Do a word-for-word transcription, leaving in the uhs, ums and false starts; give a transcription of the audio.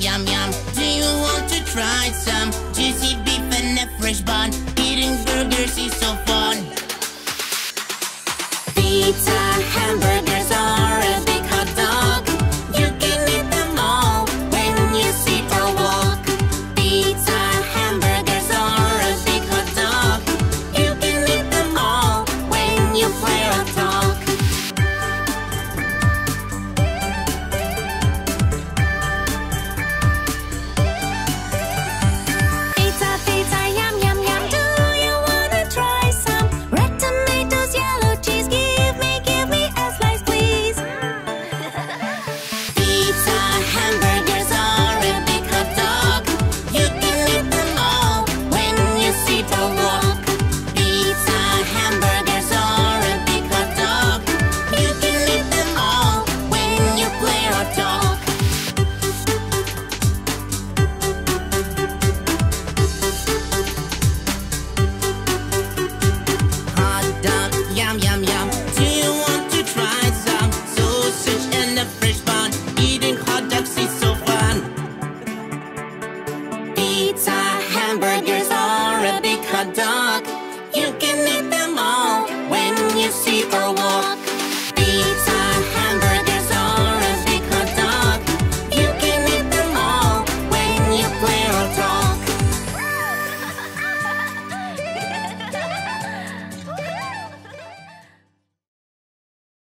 yum, yum, yum. Do you want to try some? Do